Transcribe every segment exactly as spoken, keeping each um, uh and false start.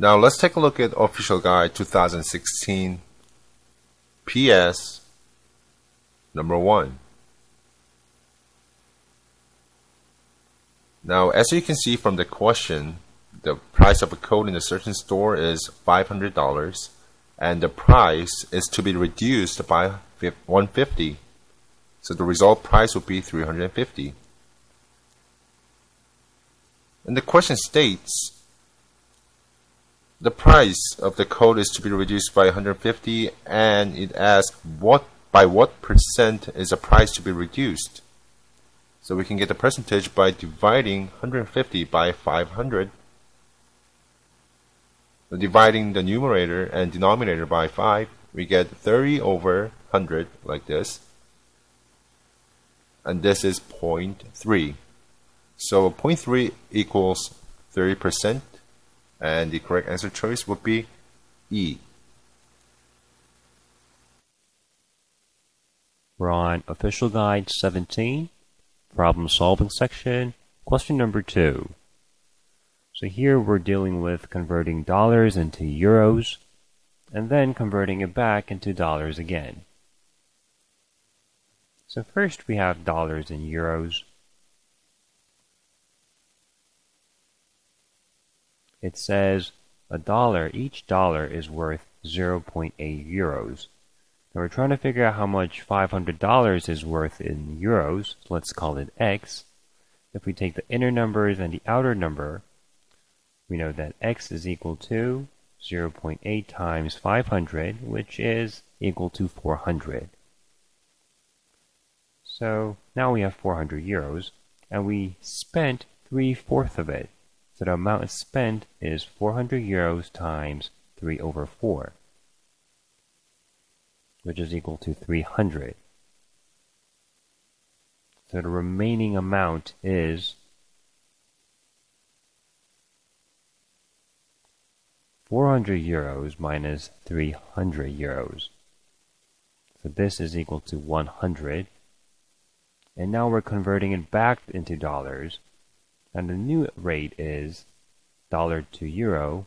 Now let's take a look at Official Guide twenty sixteen P S number one. Now as you can see from the question, the price of a coat in a certain store is five hundred dollars and the price is to be reduced by one hundred fifty dollars. So the result price will be three hundred fifty dollars. And the question states the price of the coat is to be reduced by one hundred fifty, and it asks what by what percent is the price to be reduced. So we can get the percentage by dividing one hundred fifty by five hundred, dividing the numerator and denominator by five, we get thirty over one hundred like this, and this is zero point three. So zero point three equals thirty percent, and the correct answer choice would be E. We're on Official Guide seventeen, Problem Solving section, question number two. So here we're dealing with converting dollars into euros, and then converting it back into dollars again. So first we have dollars and euros. It says a dollar, each dollar is worth zero point eight euros. Now we're trying to figure out how much five hundred dollars is worth in euros. Let's call it X. If we take the inner numbers and the outer number, we know that X is equal to zero point eight times five hundred, which is equal to four hundred. So now we have four hundred euros, and we spent three-fourths of it. So the amount spent is four hundred euros times three over four, which is equal to three hundred. So the remaining amount is four hundred euros minus three hundred euros. So this is equal to one hundred. And now we're converting it back into dollars. And the new rate is dollar to euro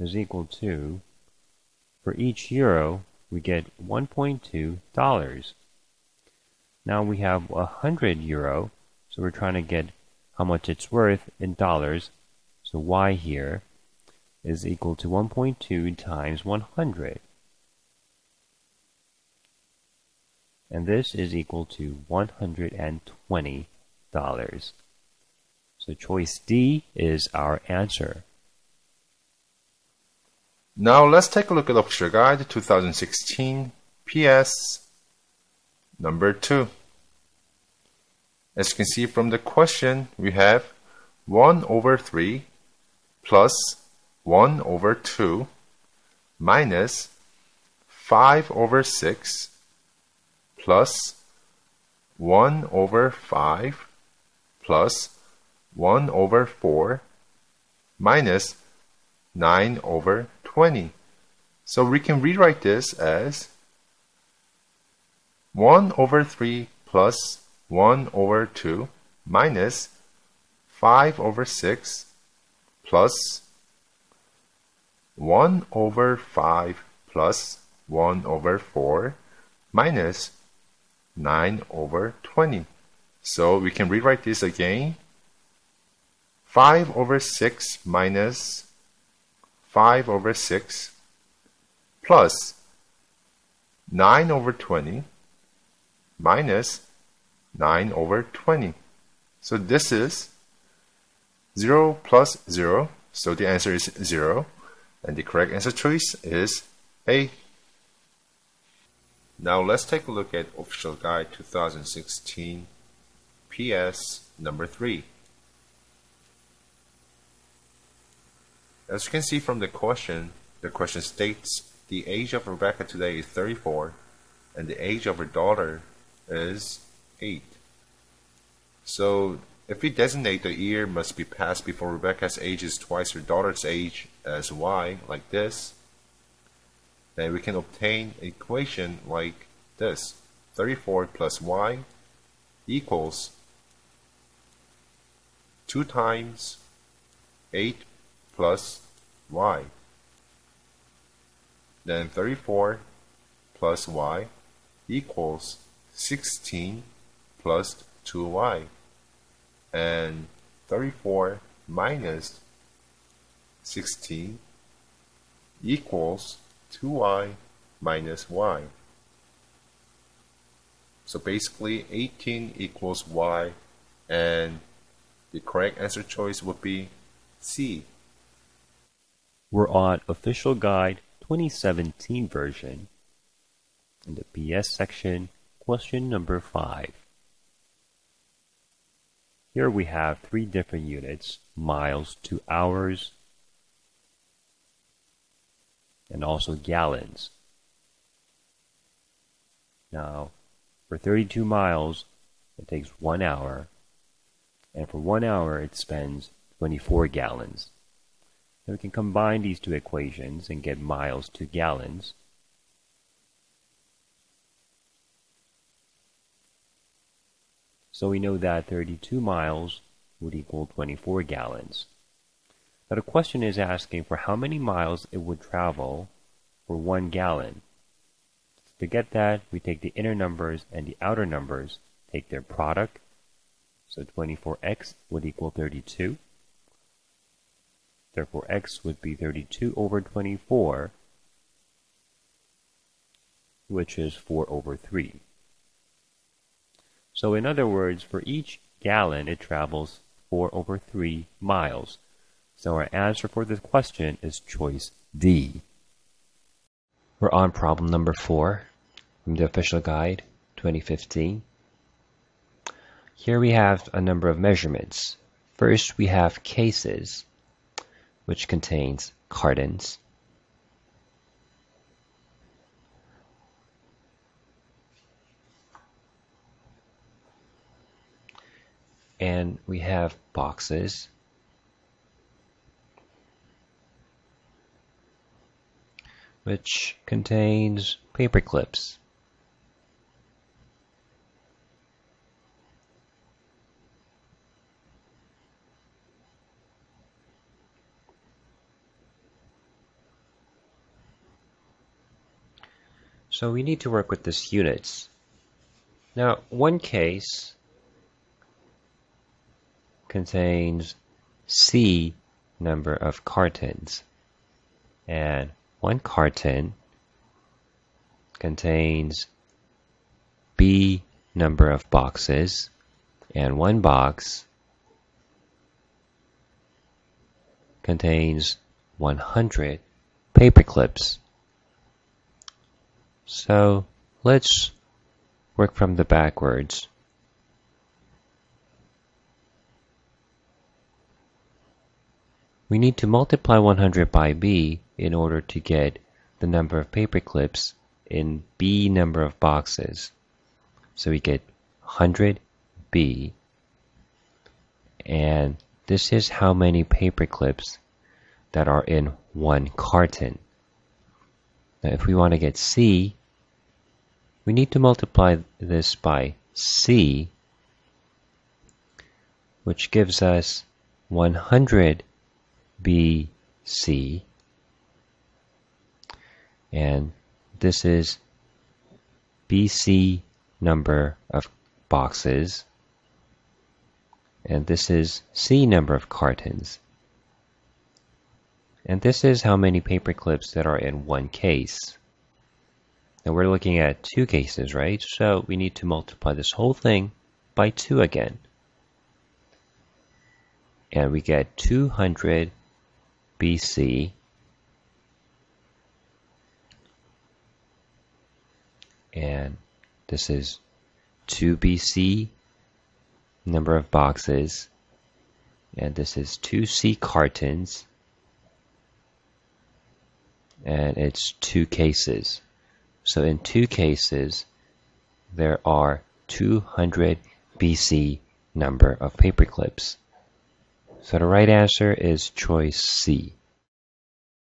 is equal to, for each euro we get one point two dollars. Now we have one hundred euro, so we're trying to get how much it's worth in dollars. So Y here is equal to one point two times one hundred. And this is equal to one hundred twenty dollars. So choice D is our answer. Now let's take a look at Official Guide twenty sixteen P S number two. As you can see from the question, we have one over three plus one over two minus five over six plus one over five plus one over four minus nine over twenty. So we can rewrite this as one over three plus one over two minus five over six plus one over five plus one over four minus nine over twenty. So we can rewrite this again. five over six minus five over six plus nine over twenty minus nine over twenty. So this is zero plus zero. So the answer is zero. And the correct answer choice is A. Now let's take a look at Official Guide twenty sixteen P S number three. As you can see from the question, the question states the age of Rebecca today is thirty-four and the age of her daughter is eight. So if we designate the year must be passed before Rebecca's age is twice her daughter's age as Y, like this, then we can obtain an equation like this. thirty-four plus Y equals two times eight plus y. Then thirty-four plus y equals sixteen plus two y. And thirty-four minus sixteen equals two y minus y. So basically eighteen equals y, and the correct answer choice would be C. We're on Official Guide twenty seventeen version. In the B S section, question number five. Here we have three different units, miles to hours, and also gallons. Now, for thirty-two miles, it takes one hour, and for one hour it spends twenty-four gallons. Now we can combine these two equations and get miles to gallons. So we know that thirty-two miles would equal twenty-four gallons. Now the question is asking for how many miles it would travel for one gallon. To get that, we take the inner numbers and the outer numbers, take their product. So twenty-four x would equal thirty-two. Therefore, x would be thirty-two over twenty-four, which is four over three. So in other words, for each gallon, it travels four over three miles. So our answer for this question is choice D. We're on problem number four from the Official Guide twenty fifteen. Here we have a number of measurements. First, we have cases, which contains cartons. And we have boxes. Which contains paper clips. So we need to work with these units. Now, one case contains C number of cartons, and one carton contains B number of boxes, and one box contains one hundred paper clips. So let's work from the backwards. We need to multiply one hundred by B in order to get the number of paper clips in B number of boxes. So we get one hundred B, and this is how many paper clips that are in one carton. Now if we want to get C, we need to multiply this by C, which gives us one hundred B C, and this is B C number of boxes, and this is C number of cartons, and this is how many paper clips that are in one case. Now we're looking at two cases, right? So we need to multiply this whole thing by two again, and we get two hundred B C, and this is two B C number of boxes, and this is two C cartons, and it's two cases. So in two cases there are two hundred B C number of paper clips. So the right answer is choice C.